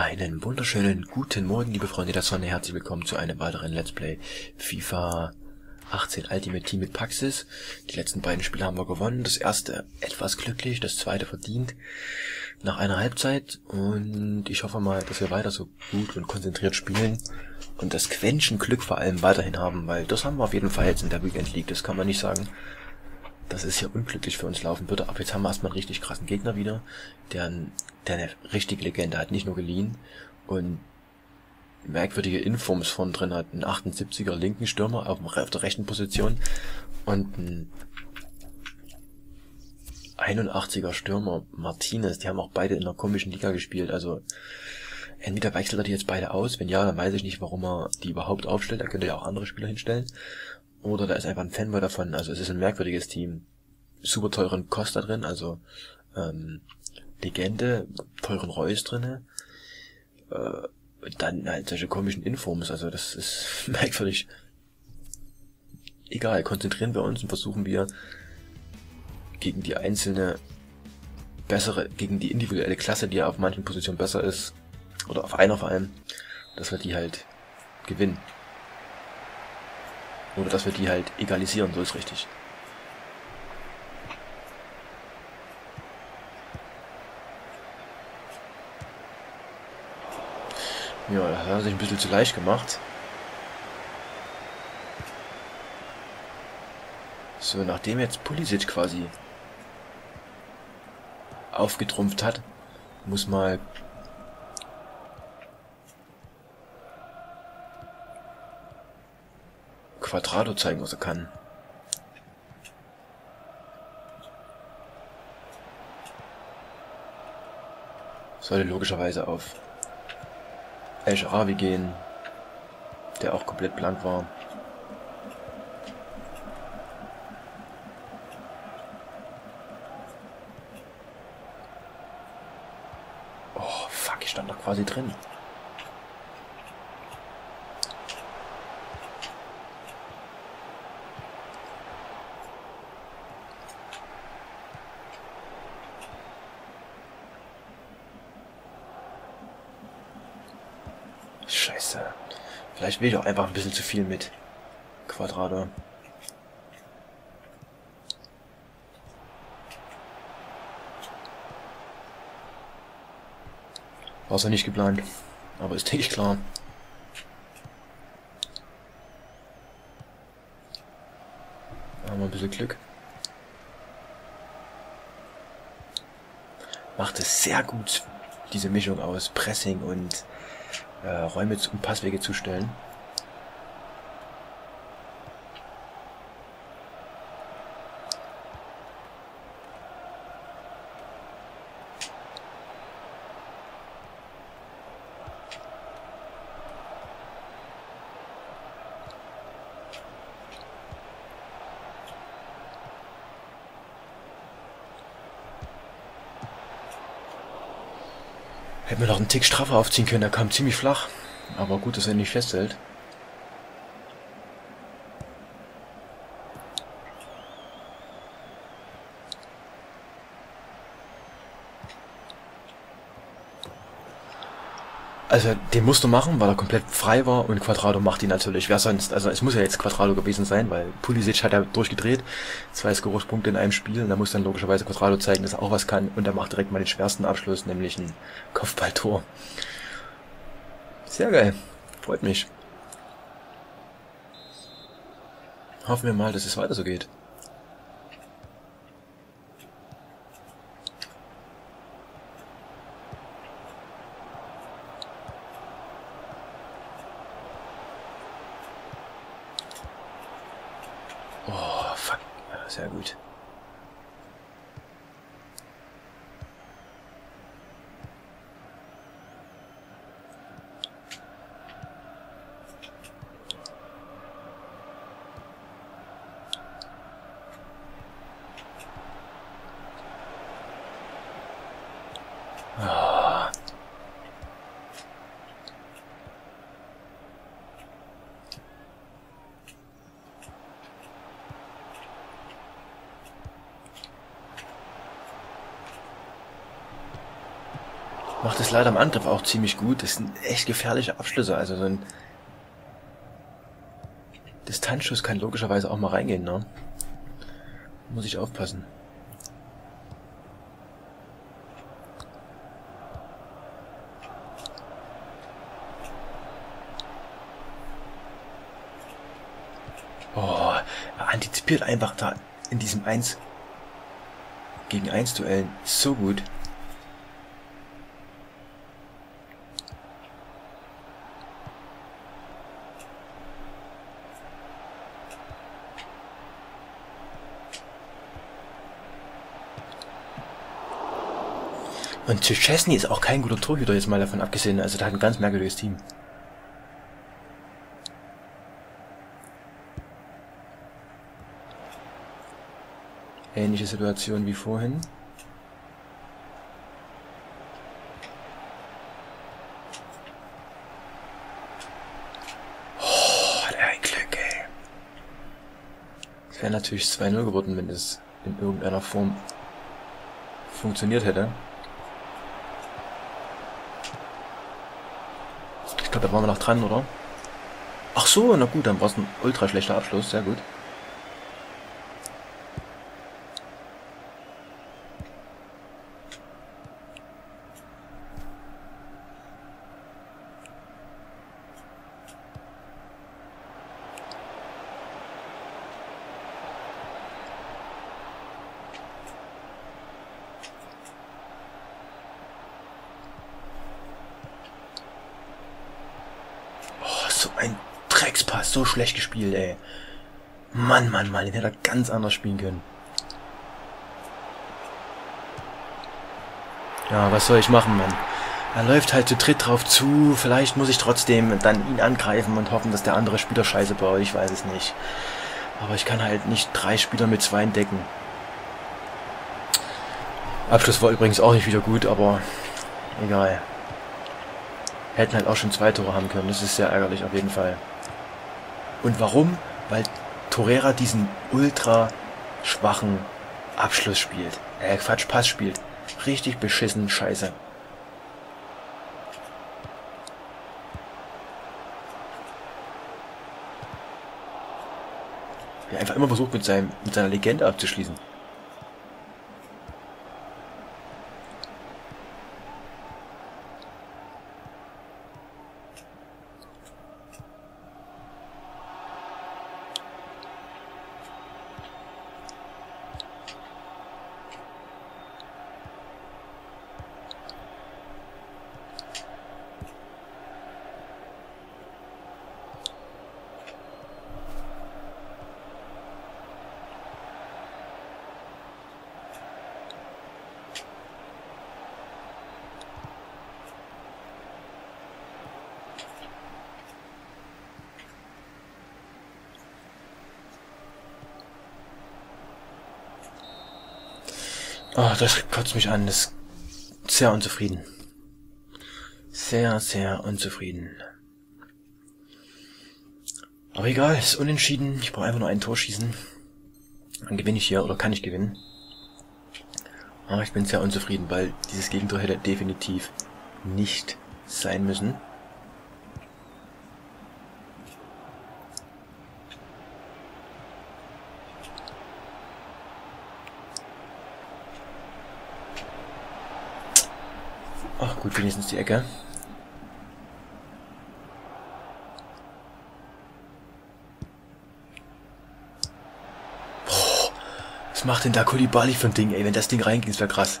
Einen wunderschönen guten Morgen, liebe Freunde der Sonne. Herzlich willkommen zu einem weiteren Let's Play FIFA 18 Ultimate Team mit Paxis. Die letzten beiden Spiele haben wir gewonnen. Das erste etwas glücklich, das zweite verdient nach einer Halbzeit. Und ich hoffe mal, dass wir weiter so gut und konzentriert spielen und das Quäntchen Glück vor allem weiterhin haben, weil das haben wir auf jeden Fall jetzt in der Weekend League. Das kann man nicht sagen, dass es hier unglücklich für uns laufen würde. Aber jetzt haben wir erstmal einen richtig krassen Gegner wieder, der eine richtige Legende hat, nicht nur geliehen und merkwürdige Informs von drin hat. Ein 78er linken Stürmer auf der rechten Position und ein 81er Stürmer Martinez. Die haben auch beide in einer komischen Liga gespielt. Also entweder wechselt er die jetzt beide aus. Wenn ja, dann weiß ich nicht, warum er die überhaupt aufstellt. Er könnte ja auch andere Spieler hinstellen. Oder da ist einfach ein Fanboy davon. Also es ist ein merkwürdiges Team. Super teuren Costa drin, also Legende, teuren Reus drinne. Dann halt solche komischen Informs. Also das ist merkwürdig. Egal, konzentrieren wir uns und versuchen wir gegen die einzelne bessere, gegen die individuelle Klasse, die ja auf manchen Positionen besser ist, oder auf einer vor allem, dass wir die halt gewinnen. Oder dass wir die halt egalisieren, so ist richtig. Ja, das hat sich ein bisschen zu leicht gemacht. So, nachdem jetzt Pulisic quasi aufgetrumpft hat, muss mal Cuadrado zeigen, was er kann. Sollte logischerweise auf El Shaarawy gehen, der auch komplett blank war. Oh, fuck, ich stand da quasi drin. Scheiße. Vielleicht will ich auch einfach ein bisschen zu viel mit Cuadrado. War es ja nicht geplant. Aber ist, denke ich, klar. Da haben wir ein bisschen Glück. Macht es sehr gut, diese Mischung aus Pressing und Räume und Passwege zustellen. Hätten wir noch einen Tick straffer aufziehen können, der kam ziemlich flach. Aber gut, dass er nicht festhält. Also, den musst du machen, weil er komplett frei war und Cuadrado macht ihn natürlich. Wer sonst? Also, es muss ja jetzt Cuadrado gewesen sein, weil Pulisic hat ja durchgedreht. 2 Scorungspunkte in einem Spiel und da muss dann logischerweise Cuadrado zeigen, dass er auch was kann und er macht direkt mal den schwersten Abschluss, nämlich ein Kopfballtor. Sehr geil. Freut mich. Hoffen wir mal, dass es weiter so geht. Oh, fuck. Sehr gut. Ah. macht das leider im Angriff auch ziemlich gut. Das sind echt gefährliche Abschlüsse. Also so ein Distanzschuss kann logischerweise auch mal reingehen, ne? Muss ich aufpassen. Oh, er antizipiert einfach da in diesem 1 gegen 1 Duellen. Ist so gut. Und Szczęsny ist auch kein guter Torhüter, jetzt mal davon abgesehen. Also, da hat ein ganz merkwürdiges Team. Ähnliche Situation wie vorhin. Oh, hat er ein Glück, ey. Es wäre natürlich 2-0 geworden, wenn es in irgendeiner Form funktioniert hätte. Ich glaube, da waren wir noch dran, oder? Ach so, na gut, dann war es ein ultra schlechter Abschluss, sehr gut. So schlecht gespielt, ey. Mann, Mann, Mann, den hätte er ganz anders spielen können. Ja, was soll ich machen, Mann? Er läuft halt zu dritt drauf zu. Vielleicht muss ich trotzdem dann ihn angreifen und hoffen, dass der andere Spieler Scheiße baut. Ich weiß es nicht. Aber ich kann halt nicht 3 Spieler mit 2 decken. Abschluss war übrigens auch nicht wieder gut, aber egal. Wir hätten halt auch schon 2 Tore haben können. Das ist sehr ärgerlich auf jeden Fall. Und warum? Weil Torreira diesen ultra schwachen Abschluss spielt. Quatsch, Pass spielt. Richtig beschissen, scheiße. Er einfach immer versucht, mit seiner Legende abzuschließen. Oh, das kotzt mich an, das ist sehr unzufrieden. Sehr, sehr unzufrieden. Aber egal, ist unentschieden, ich brauche einfach nur ein Tor schießen. Dann gewinne ich hier, oder kann ich gewinnen. Aber ich bin sehr unzufrieden, weil dieses Gegentor hätte definitiv nicht sein müssen. Ach gut, wenigstens die Ecke. Boah, was macht denn da Koulibaly für ein Ding, ey? Wenn das Ding reinging, das wäre krass.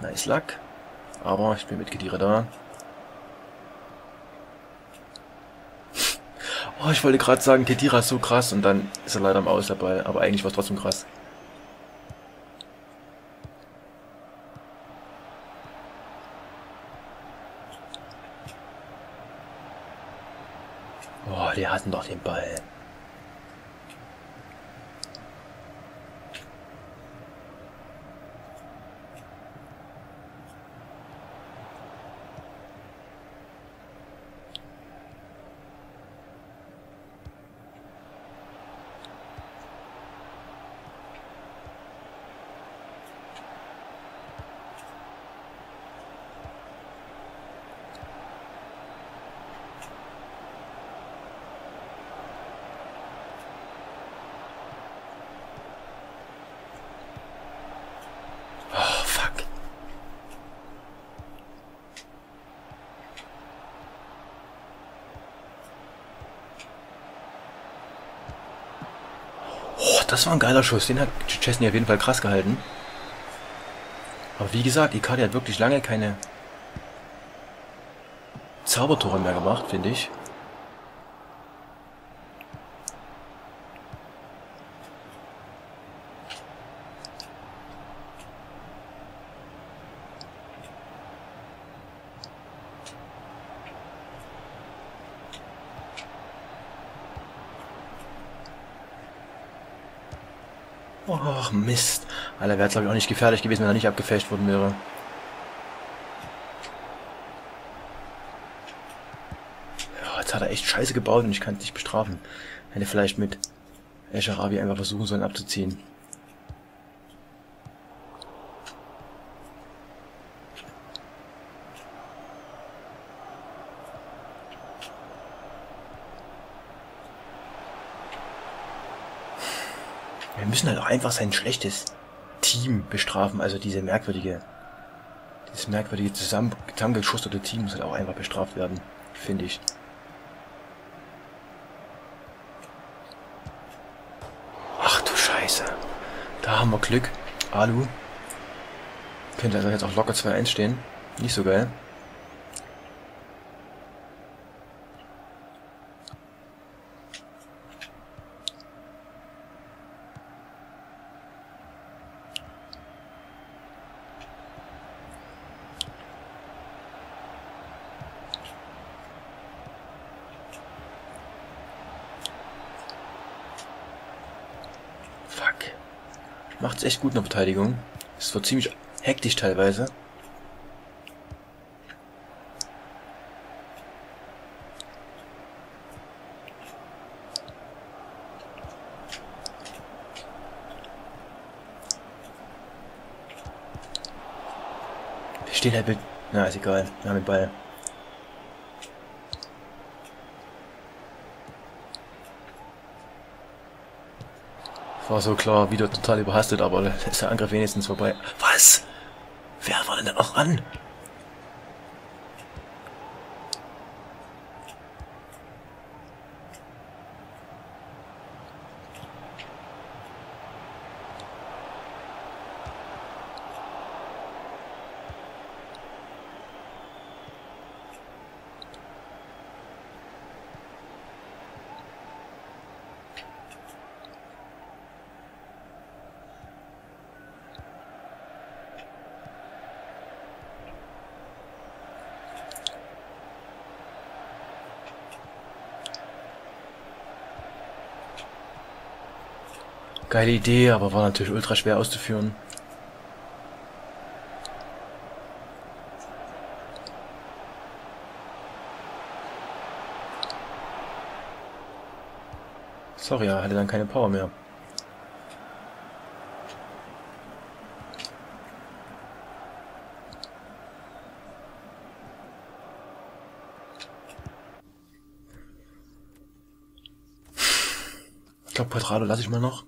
Nice luck. Aber ich bin mit Khedira da. Oh, ich wollte gerade sagen, Khedira ist so krass und dann ist er leider im Aus dabei, aber eigentlich war es trotzdem krass. Oh, die hatten doch den Ball. Das war ein geiler Schuss. Den hat Szczęsny auf jeden Fall krass gehalten. Aber wie gesagt, Icardi hat wirklich lange keine Zaubertore mehr gemacht, finde ich. Och, Mist. Alter, wäre es, glaube ich, auch nicht gefährlich gewesen, wenn er nicht abgefälscht worden wäre. Ja, jetzt hat er echt Scheiße gebaut und ich kann es nicht bestrafen. Hätte vielleicht mit El Shaarawy einfach versuchen sollen abzuziehen. Wir müssen halt auch einfach sein schlechtes Team bestrafen, also dieses merkwürdige zusammengeschusterte Team muss halt auch einfach bestraft werden, finde ich. Ach du Scheiße. Da haben wir Glück. Alu. Könnte also jetzt auch locker 2-1 stehen. Nicht so geil. Macht es echt gut in der Verteidigung. Es wird ziemlich hektisch teilweise. Wir stehen halt mit... Na, ist egal. Wir haben den Ball. War so klar, wieder total überhastet, aber da ist der Angriff wenigstens vorbei. Was? Wer war denn da noch ran? Geile Idee, aber war natürlich ultra schwer auszuführen. Sorry, er hatte dann keine Power mehr. Ich glaube, Cuadrado lasse ich mal noch.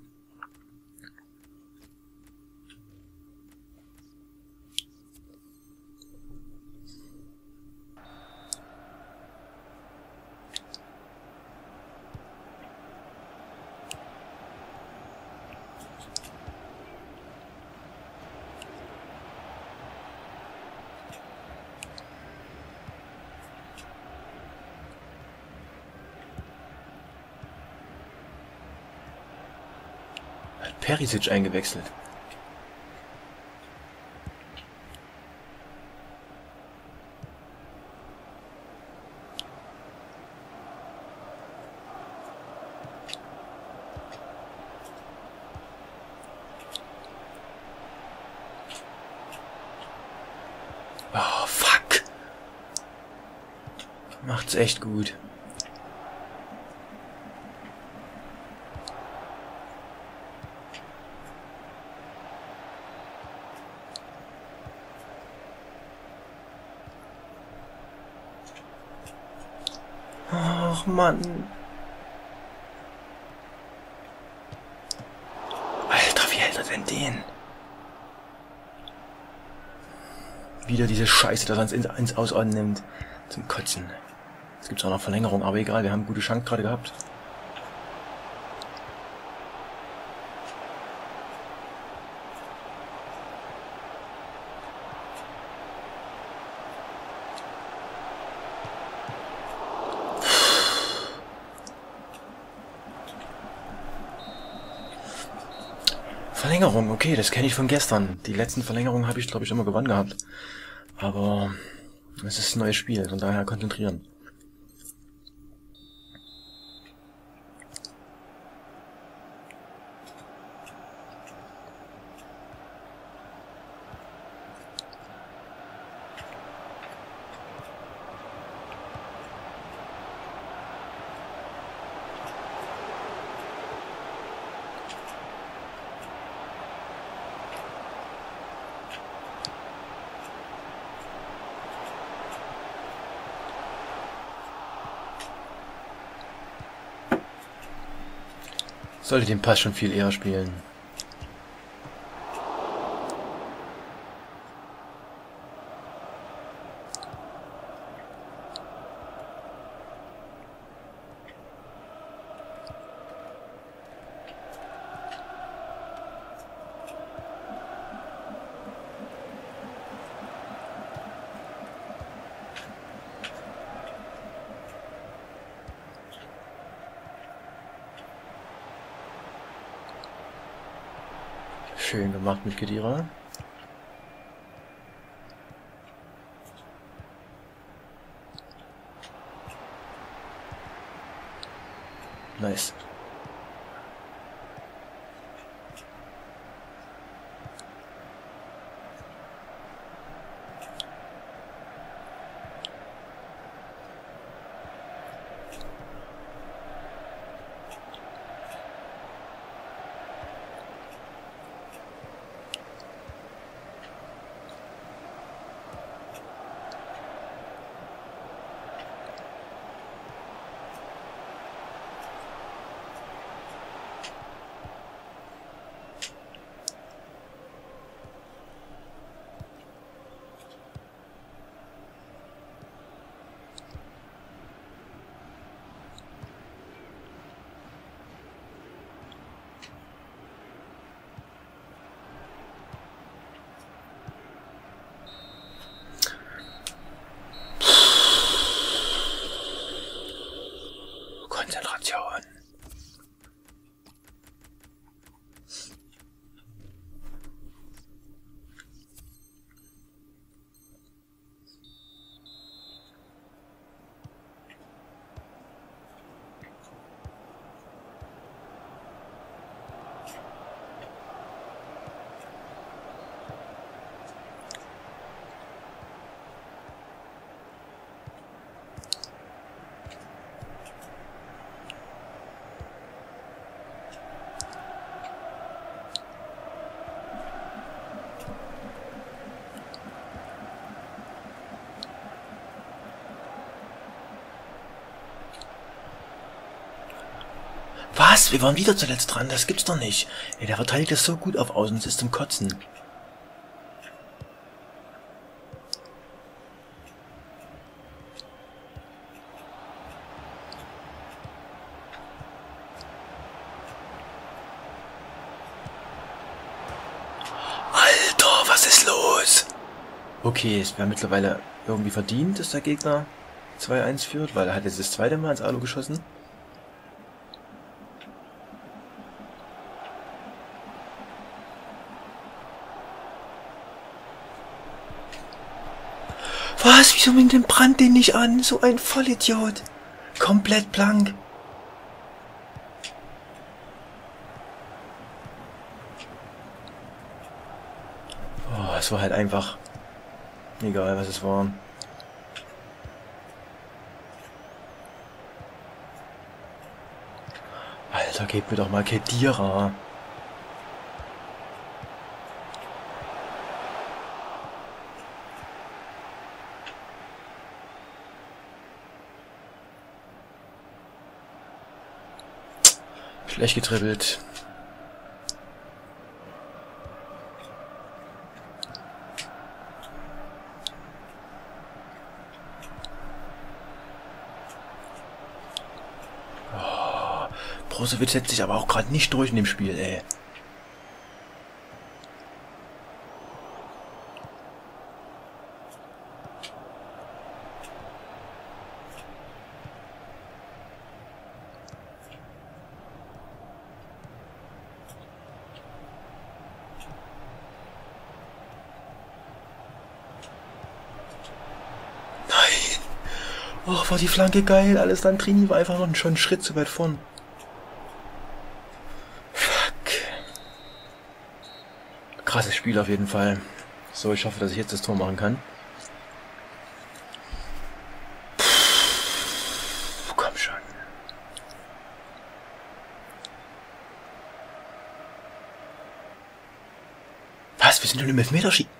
Perisic eingewechselt. Oh, fuck. Macht's echt gut. Ach Mann. Alter, wie hält er denn den? Wieder diese Scheiße, dass er uns ins Aus annimmt. Zum Kotzen. Jetzt gibt es auch noch Verlängerung, aber egal, wir haben eine gute Chance gerade gehabt. Verlängerung, okay, das kenne ich von gestern. Die letzten Verlängerungen habe ich, glaube ich, immer gewonnen gehabt. Aber es ist ein neues Spiel, von daher konzentrieren. Sollte den Pass schon viel eher spielen. Schön gemacht mit Khedira. Nice. Was? Wir waren wieder zuletzt dran, das gibt's doch nicht. Ey, der verteidigt das so gut auf Außen, es ist zum Kotzen. Alter, was ist los? Okay, es wäre mittlerweile irgendwie verdient, dass der Gegner 2-1 führt, weil er hat jetzt das zweite Mal ins Alu geschossen. Was? Wieso nimmt den Brand den nicht an? So ein Vollidiot. Komplett blank. Oh, es war halt einfach. Egal, was es war. Alter, gebt mir doch mal Khedira. Schlecht getribbelt. Oh, Brozovic setzt sich aber auch gerade nicht durch in dem Spiel, ey. Oh, war die Flanke geil. Alessandrini war einfach noch schon einen Schritt zu weit vorn. Fuck. Krasses Spiel auf jeden Fall. So, ich hoffe, dass ich jetzt das Tor machen kann. Komm schon. Was? Wir sind schon im Elfmeterschießen.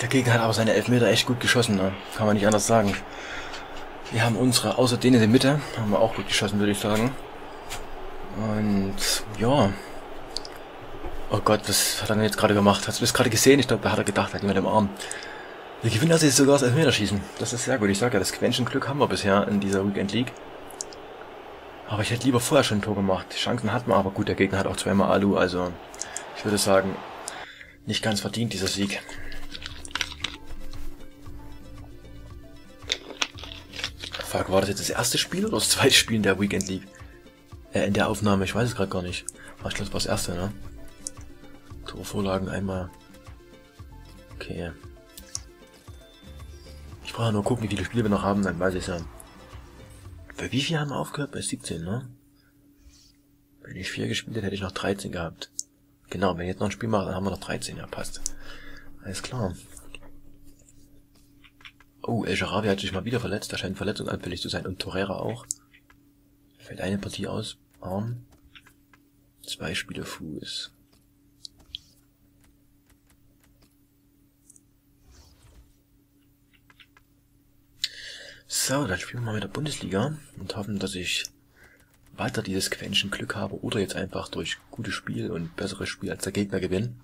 Der Gegner hat aber seine Elfmeter echt gut geschossen, ne? Kann man nicht anders sagen. Wir haben unsere, außer denen in der Mitte, haben wir auch gut geschossen, würde ich sagen. Und ja. Oh Gott, was hat er denn jetzt gerade gemacht? Hast du das gerade gesehen? Ich glaube, da hat er gedacht, hat jemand im Arm. Wir gewinnen also jetzt sogar das Elfmeterschießen. Das ist sehr gut. Ich sage ja, das Quäntchen-Glück haben wir bisher in dieser Weekend League. Aber ich hätte lieber vorher schon ein Tor gemacht. Die Chancen hat man, aber gut, der Gegner hat auch zweimal Alu, also ich würde sagen, nicht ganz verdient dieser Sieg. Fuck, war das jetzt das erste Spiel oder das zweite Spiel in der Weekend League? In der Aufnahme, ich weiß es gerade gar nicht. Ich glaube, das war das erste, ne? Torvorlagen einmal. Okay. Ich brauche nur gucken, wie viele Spiele wir noch haben, dann weiß ich es ja. Für wie viel haben wir aufgehört? Bei 17, ne? Wenn ich 4 gespielt hätte, hätte ich noch 13 gehabt. Genau, wenn ich jetzt noch ein Spiel mache, dann haben wir noch 13, ja, passt. Alles klar. Oh, El Shaarawy hat sich mal wieder verletzt. Da scheint verletzungsanfällig zu sein. Und Torreira auch. Fällt eine Partie aus. Arm. 2 Spiele Fuß. So, dann spielen wir mal mit der Bundesliga. Und hoffen, dass ich weiter dieses Quäntchen Glück habe. Oder jetzt einfach durch gutes Spiel und besseres Spiel als der Gegner gewinnen.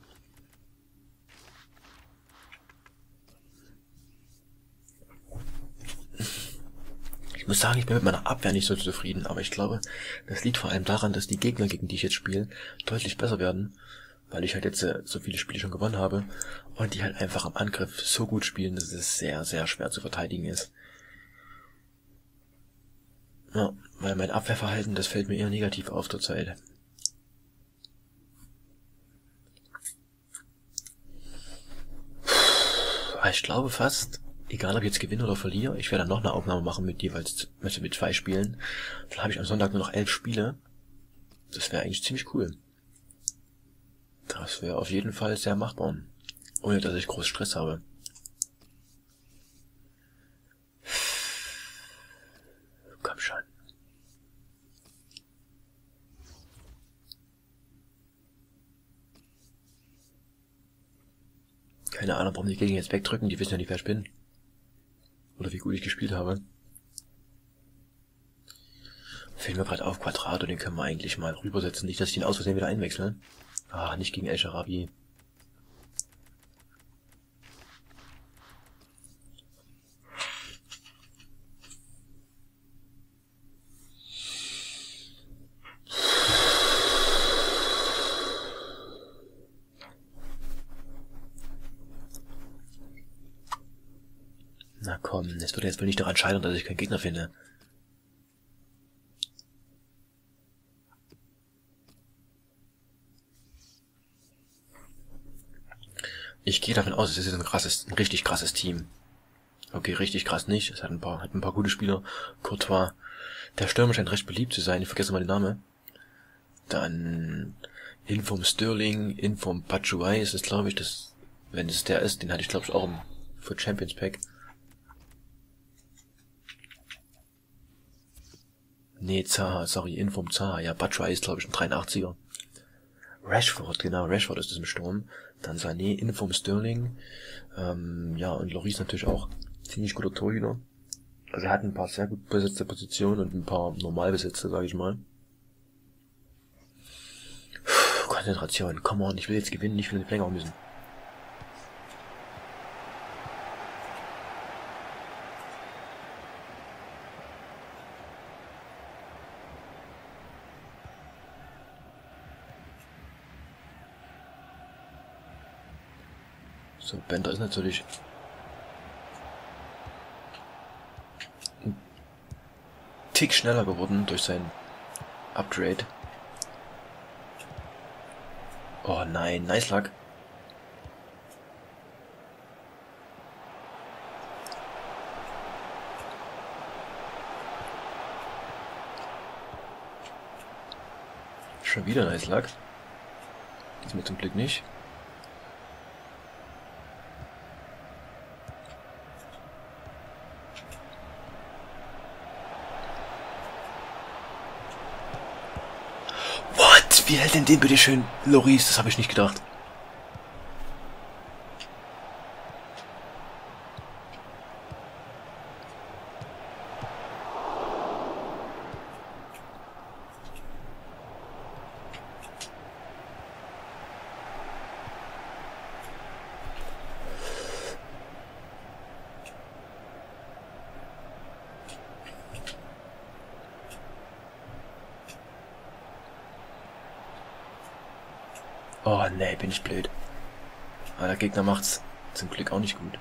Ich muss sagen, ich bin mit meiner Abwehr nicht so zufrieden, aber ich glaube, das liegt vor allem daran, dass die Gegner, gegen die ich jetzt spiele, deutlich besser werden, weil ich halt jetzt so viele Spiele schon gewonnen habe und die halt einfach am Angriff so gut spielen, dass es sehr, sehr schwer zu verteidigen ist. Ja, weil mein Abwehrverhalten, das fällt mir eher negativ auf zurzeit. Ich glaube fast... Egal, ob ich jetzt gewinne oder verliere, ich werde dann noch eine Aufnahme machen mit jeweils, mit 2 Spielen. Dann habe ich am Sonntag nur noch 11 Spiele. Das wäre eigentlich ziemlich cool. Das wäre auf jeden Fall sehr machbar. Ohne, dass ich groß Stress habe. Keine Ahnung, warum die Gegner jetzt wegdrücken, die wissen ja nicht, wer ich bin. Oder wie gut ich gespielt habe. Fällt mir gerade auf, Cuadrado, den können wir eigentlich mal rübersetzen. Nicht, dass ich den aus Versehen wieder einwechsle. Ah, nicht gegen El Shaarawy. Na komm, es wird jetzt wohl nicht daran scheitern, dass ich keinen Gegner finde. Ich gehe davon aus, es ist ein richtig krasses Team. Okay, richtig krass nicht. Es hat ein paar gute Spieler. Courtois. Der Stürmer scheint recht beliebt zu sein. Ich vergesse mal den Namen. Dann Inform Sterling, Inform Batshuayi ist es, glaube ich. Das, wenn es der ist, den hatte ich, glaube ich, auch für Champions Pack. Nee, Zaha, sorry, Inform Zaha. Ja, Batshuayi ist, glaube ich, ein 83er. Rashford, genau, Rashford ist es im Sturm. Dann Sané, Inform Sterling. Ja, und Lloris natürlich auch. Ziemlich guter Torhüter. Also er hat ein paar sehr gut besetzte Positionen und ein paar normal besetzte, sage ich mal. Puh, Konzentration, come on, ich will jetzt gewinnen, ich will nicht länger müssen. So, Bender ist natürlich ein Tick schneller geworden durch sein Upgrade. Oh nein, nice luck. Schon wieder nice luck. Diesmal zum Glück nicht. Wie hält denn den bitte schön Lloris? Das habe ich nicht gedacht. Oh nee, bin ich blöd. Aber der Gegner macht's zum Glück auch nicht gut.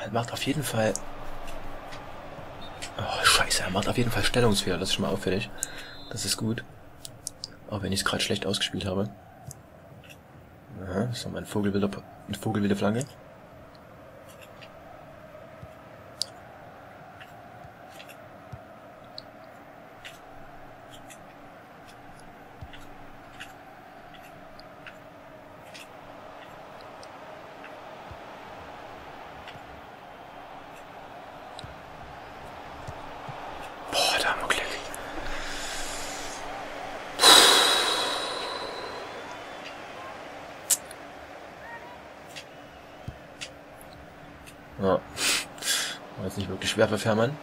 Er macht auf jeden Fall... Oh, scheiße, er macht auf jeden Fall Stellungsfehler. Das ist schon mal auffällig. Das ist gut. Auch wenn ich es gerade schlecht ausgespielt habe. Aha, so mein Vogelwilde Flanke. Ja, war jetzt nicht wirklich schwer für Fährmann.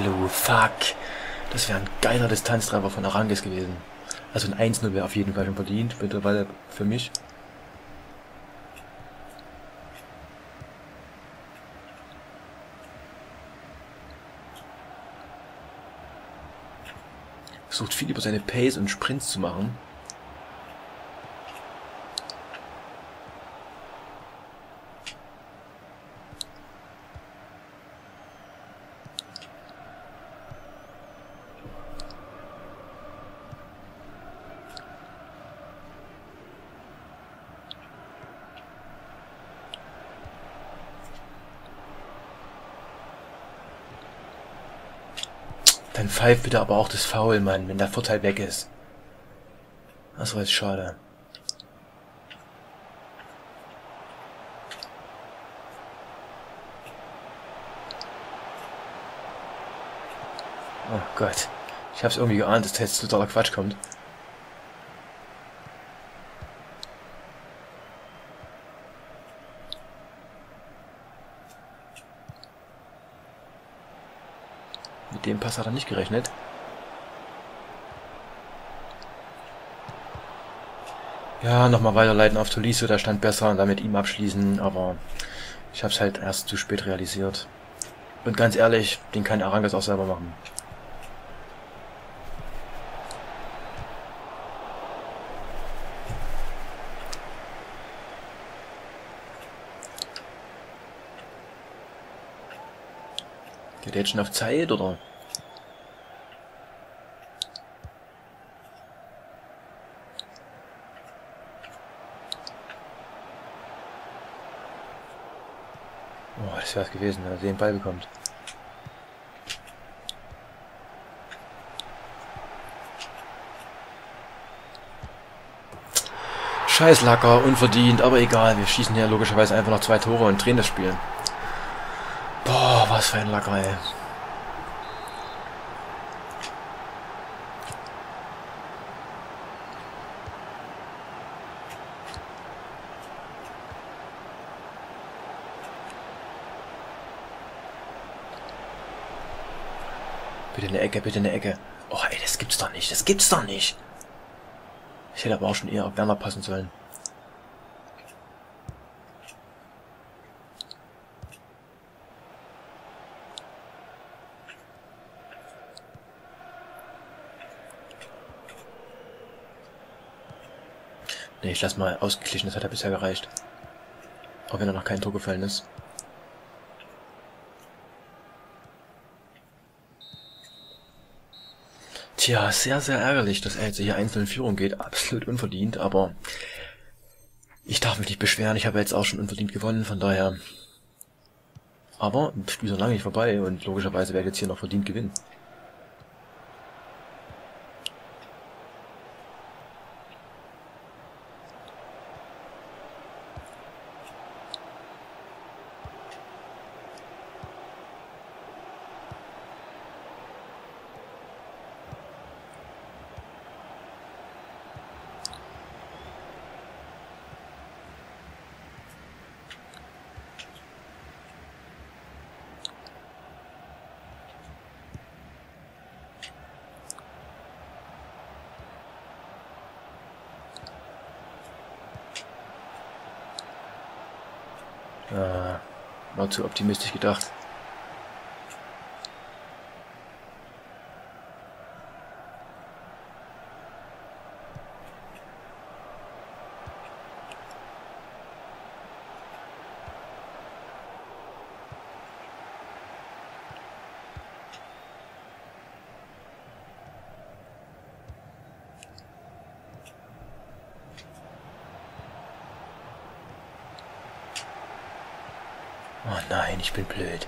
Alu, fuck. Das wäre ein geiler Distanztreffer von Arangiz gewesen. Also ein 1-0 wäre auf jeden Fall schon verdient, mittlerweile für mich. Versucht viel über seine Pace und Sprints zu machen. Dann pfeift bitte aber auch das Foul, Mann, wenn der Vorteil weg ist. Das war jetzt schade. Oh Gott. Ich hab's irgendwie geahnt, dass jetzt totaler Quatsch kommt. Mit dem Pass hat er nicht gerechnet. Ja, nochmal weiterleiten auf Tolisso, der stand besser und damit ihm abschließen, aber ich habe es halt erst zu spät realisiert. Und ganz ehrlich, den kann Arangiz auch selber machen. Geht er jetzt schon auf Zeit, oder? Oh, das wäre es gewesen, wenn er den Ball bekommt. Scheiß Lacker, unverdient, aber egal, wir schießen ja logischerweise einfach noch 2 Tore und drehen das Spiel. Boah, was für ein Lacker, ey. Bitte eine Ecke, bitte eine Ecke. Oh, ey, das gibt's doch nicht, das gibt's doch nicht. Ich hätte aber auch schon eher auf Werner passen sollen. Ne, ich lass mal ausgeglichen, das hat ja bisher gereicht. Auch wenn da noch kein Tor gefallen ist. Tja, sehr, sehr ärgerlich, dass er jetzt hier einzeln in Führung geht. Absolut unverdient, aber ich darf mich nicht beschweren. Ich habe jetzt auch schon unverdient gewonnen, von daher. Aber das Spiel ist noch lange nicht vorbei und logischerweise werde ich jetzt hier noch verdient gewinnen. War zu optimistisch gedacht. Oh nein, ich bin blöd.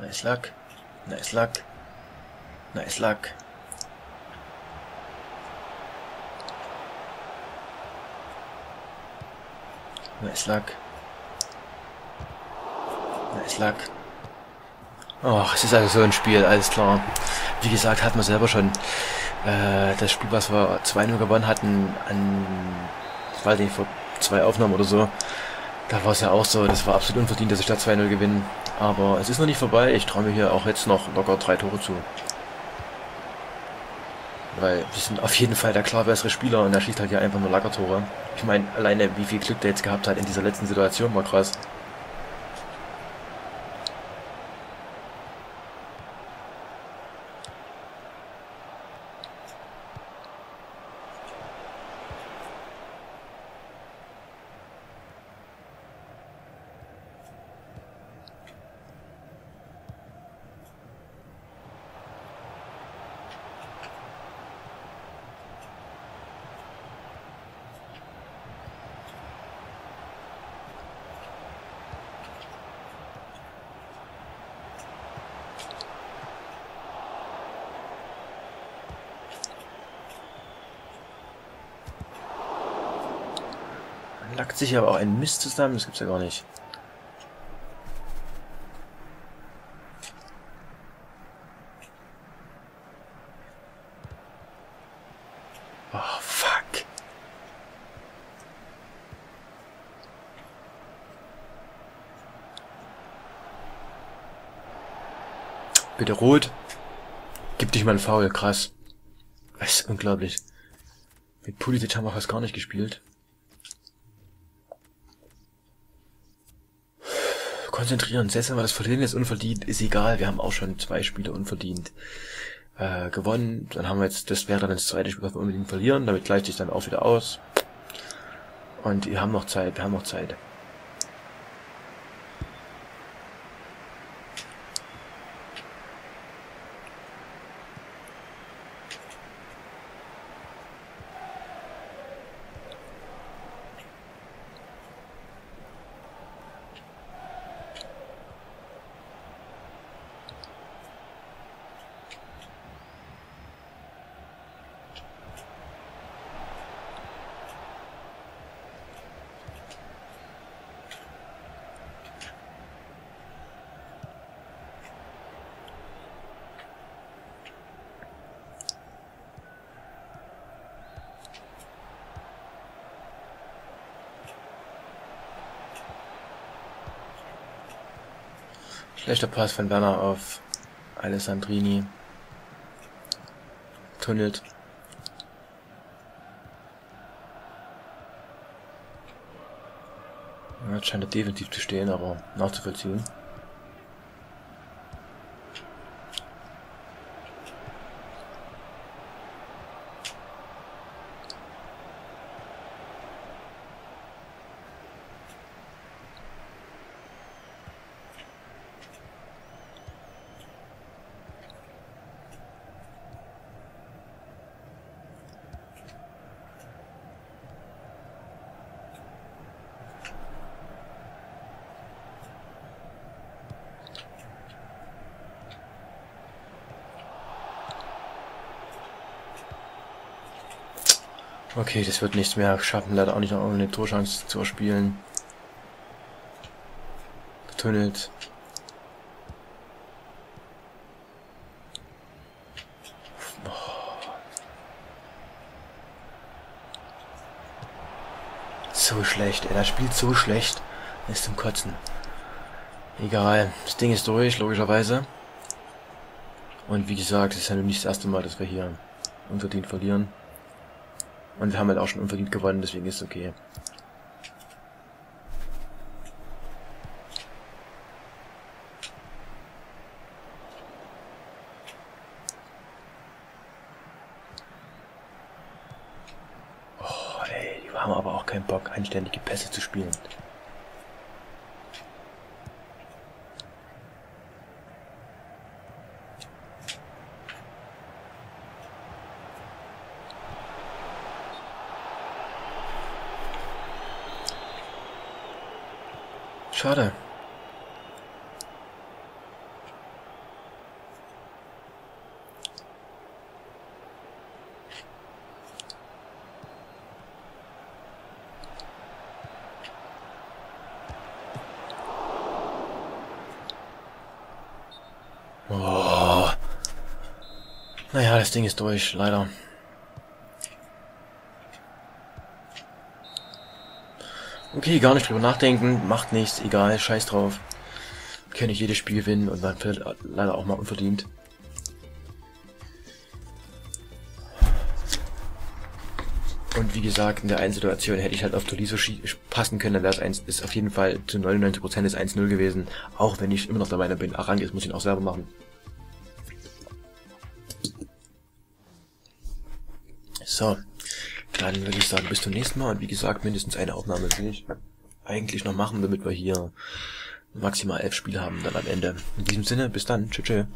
Nice luck. Nice luck. Nice luck. Nice luck. Nice luck. Oh, es ist also so ein Spiel, alles klar. Wie gesagt, hatten wir selber schon das Spiel, was wir 2-0 gewonnen hatten, an, ich weiß nicht, vor 2 Aufnahmen oder so. Da war es ja auch so, das war absolut unverdient, dass ich da 2-0 gewinne. Aber es ist noch nicht vorbei, ich traue mir hier auch jetzt noch locker 3 Tore zu. Weil wir sind auf jeden Fall der klar bessere Spieler und er schießt halt hier einfach nur Lagertore. Ich meine, alleine wie viel Glück der jetzt gehabt hat in dieser letzten Situation, war krass. Lackt sich aber auch ein Mist zusammen, das gibt's ja gar nicht. Oh, fuck. Bitte rot. Gib dich mal einen Foul, krass. Das ist unglaublich. Mit Pulisic haben wir fast gar nicht gespielt. Konzentrieren, setzen wir das Verlieren jetzt unverdient, ist egal, wir haben auch schon 2 Spiele unverdient gewonnen, dann haben wir jetzt, das wäre dann das zweite Spiel, was wir unbedingt verlieren, damit gleicht sich dann auch wieder aus und wir haben noch Zeit, wir haben noch Zeit. Schlechter Pass von Werner auf Alessandrini. Tunnelt. Ja, scheint er definitiv zu stehen, aber nachzuvollziehen. Okay, das wird nichts mehr schaffen, leider auch nicht noch eine Torchance zu erspielen. Getunnelt. Oh. So schlecht, ey, das spielt so schlecht. Ist zum Kotzen. Egal, das Ding ist durch, logischerweise. Und wie gesagt, es ist ja nun nicht das erste Mal, dass wir hier unverdient verlieren. Und wir haben halt auch schon unverdient gewonnen, deswegen ist es okay. Oh, ey, die haben aber auch keinen Bock, anständige Pässe zu spielen. Schade. Naja, das Ding ist durch, leider. Okay, gar nicht drüber nachdenken, macht nichts, egal, scheiß drauf. Kann ich jedes Spiel gewinnen und dann vielleicht leider auch mal unverdient. Und wie gesagt, in der einen Situation hätte ich halt auf Tolisso passen können, dann wäre es 1, ist auf jeden Fall zu 99% ist 1-0 gewesen, auch wenn ich immer noch der Meinung bin, Arangiz muss ihn auch selber machen. So, dann würde ich sagen, bis zum nächsten Mal und wie gesagt, mindestens eine Aufnahme will ich eigentlich noch machen, damit wir hier maximal 11 Spiele haben dann am Ende. In diesem Sinne, bis dann, tschüss.